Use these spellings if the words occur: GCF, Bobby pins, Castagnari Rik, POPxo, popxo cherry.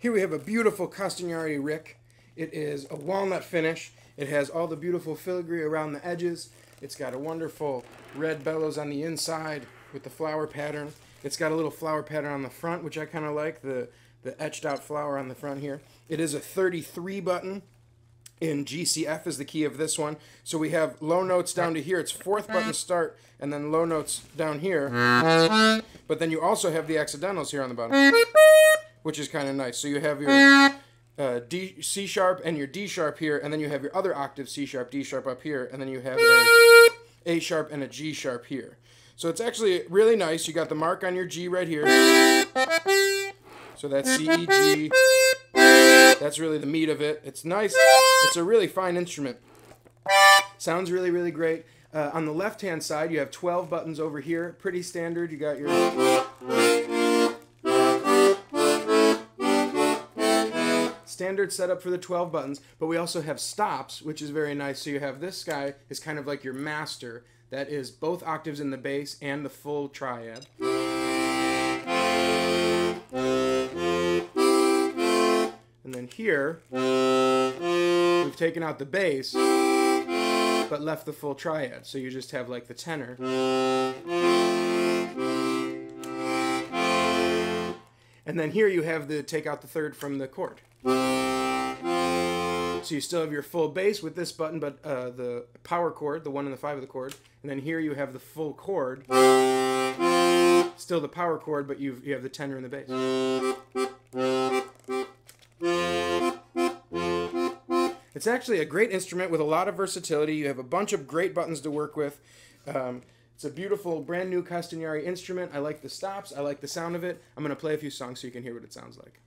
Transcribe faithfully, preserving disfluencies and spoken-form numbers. Here we have a beautiful Castagnari Rik. It is a walnut finish. It has all the beautiful filigree around the edges. It's got a wonderful red bellows on the inside with the flower pattern. It's got a little flower pattern on the front, which I kind of like, the, the etched out flower on the front here. It is a thirty-three button, and G C F is the key of this one. So we have low notes down to here. It's fourth button start, and then low notes down here. But then you also have the accidentals here on the bottom, which is kind of nice. So you have your uh, D, C sharp and your D sharp here, and then you have your other octave, C sharp, D sharp up here, and then you have a, a sharp and a G sharp here. So it's actually really nice. You got the mark on your G right here. So that's C, E, G. That's really the meat of it. It's nice. It's a really fine instrument. Sounds really, really great. Uh, on the left-hand side, you have twelve buttons over here. Pretty standard. You got your... standard setup for the twelve buttons, but we also have stops, which is very nice. So you have this guy is kind of like your master. That is both octaves in the bass and the full triad. And then here, we've taken out the bass, but left the full triad. So you just have like the tenor. And then here you have the take out the third from the chord. So you still have your full bass with this button, but uh, the power chord, the one and the five of the chord. And then here you have the full chord, still the power chord, but you've, you have the tenor and the bass. It's actually a great instrument with a lot of versatility. You have a bunch of great buttons to work with. Um, It's a beautiful, brand new Castagnari instrument. I like the stops. I like the sound of it. I'm going to play a few songs so you can hear what it sounds like.